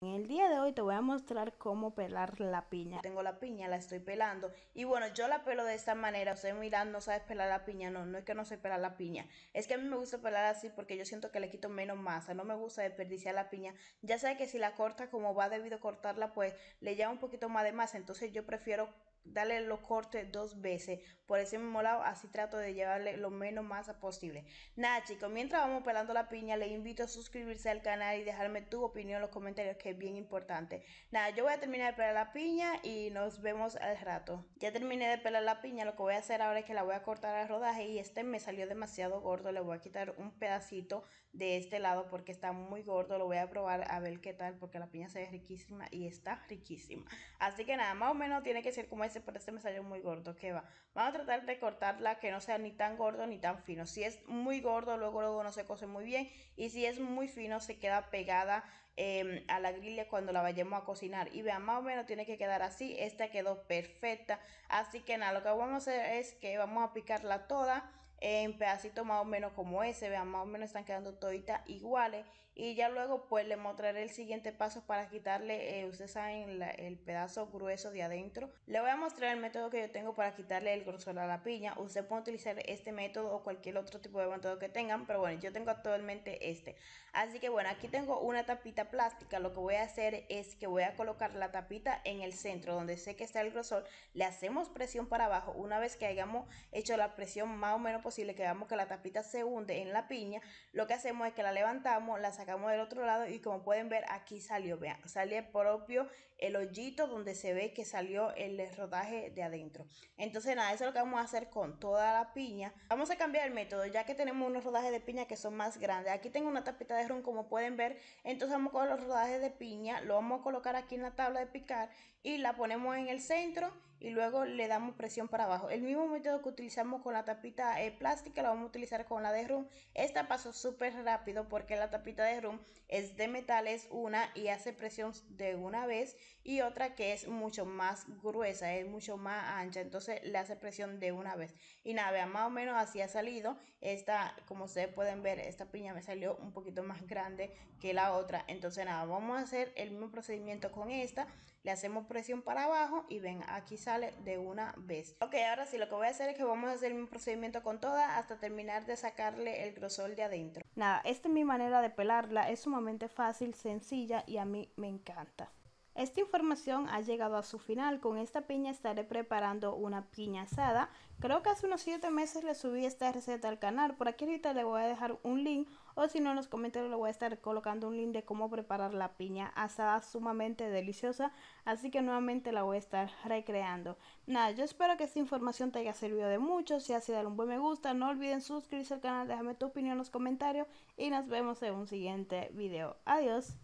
En el día de hoy te voy a mostrar cómo pelar la piña. Tengo la piña, la estoy pelando. Y bueno, yo la pelo de esta manera. Ustedes miran, no sabes pelar la piña. No, no es que no sé pelar la piña. Es que a mí me gusta pelar así porque yo siento que le quito menos masa. No me gusta desperdiciar la piña. Ya sabes que si la cortas como va debido cortarla, pues le lleva un poquito más de masa. Entonces yo prefiero darle los cortes dos veces por ese mismo lado, así trato de llevarle lo menos masa posible. Nada chicos, mientras vamos pelando la piña, les invito a suscribirse al canal y dejarme tu opinión en los comentarios, que es bien importante. Nada, yo voy a terminar de pelar la piña y nos vemos al rato. Ya terminé de pelar la piña, lo que voy a hacer ahora es que la voy a cortar al rodaje y este me salió demasiado gordo, le voy a quitar un pedacito de este lado porque está muy gordo, lo voy a probar a ver qué tal porque la piña se ve riquísima y está riquísima. Así que nada, más o menos tiene que ser como ese, pero este me salió muy gordo, que va. Vamos a tratar de cortarla que no sea ni tan gordo ni tan fino. Si es muy gordo, luego no se cose muy bien, y si es muy fino se queda pegada a la grilla cuando la vayamos a cocinar. Y vean, más o menos tiene que quedar así. Esta quedó perfecta, así que nada, lo que vamos a hacer es que vamos a picarla toda en pedacitos más o menos como ese. Vean, más o menos están quedando toditas iguales, y ya luego pues les mostraré el siguiente paso para quitarle ustedes saben el pedazo grueso de adentro. Le voy a mostrar el método que yo tengo para quitarle el grosor a la piña. Usted puede utilizar este método o cualquier otro tipo de método que tengan, pero bueno, yo tengo actualmente este. Así que bueno, aquí tengo una tapita plástica. Lo que voy a hacer es que voy a colocar la tapita en el centro donde sé que está el grosor, le hacemos presión para abajo. Una vez que hayamos hecho la presión más o menos posible, que veamos que la tapita se hunde en la piña, lo que hacemos es que la levantamos, la sacamos del otro lado, y como pueden ver aquí salió, vean, sale el hoyito donde se ve que salió el rodaje de adentro. Entonces nada, eso es lo que vamos a hacer con toda la piña. Vamos a cambiar el método ya que tenemos unos rodajes de piña que son más grandes. Aquí tengo una tapita de ron como pueden ver. Entonces vamos con los rodajes de piña, lo vamos a colocar aquí en la tabla de picar y la ponemos en el centro y luego le damos presión para abajo. El mismo método que utilizamos con la tapita plástica lo vamos a utilizar con la de rum. Esta pasó súper rápido porque la tapita de rum es de metal, es una, y hace presión de una vez, y otra que es mucho más gruesa, es mucho más ancha, entonces le hace presión de una vez. Y nada, vean, más o menos así ha salido. Esta, como ustedes pueden ver, esta piña me salió un poquito más grande que la otra. Entonces nada, vamos a hacer el mismo procedimiento con esta, le hacemos presión para abajo y ven, aquí sale de una vez. Ok, ahora sí, lo que voy a hacer es que vamos a hacer el mismo procedimiento con toda hasta terminar de sacarle el grosor de adentro. Nada, esta es mi manera de pelarla, es sumamente fácil, sencilla y a mí me encanta. Esta información ha llegado a su final. Con esta piña estaré preparando una piña asada. Creo que hace unos 7 meses le subí esta receta al canal. Por aquí ahorita le voy a dejar un link, o si no en los comentarios le voy a estar colocando un link de cómo preparar la piña asada, sumamente deliciosa. Así que nuevamente la voy a estar recreando. Nada, yo espero que esta información te haya servido de mucho. Si así, dale un buen me gusta. No olviden suscribirse al canal, déjame tu opinión en los comentarios y nos vemos en un siguiente video. Adiós.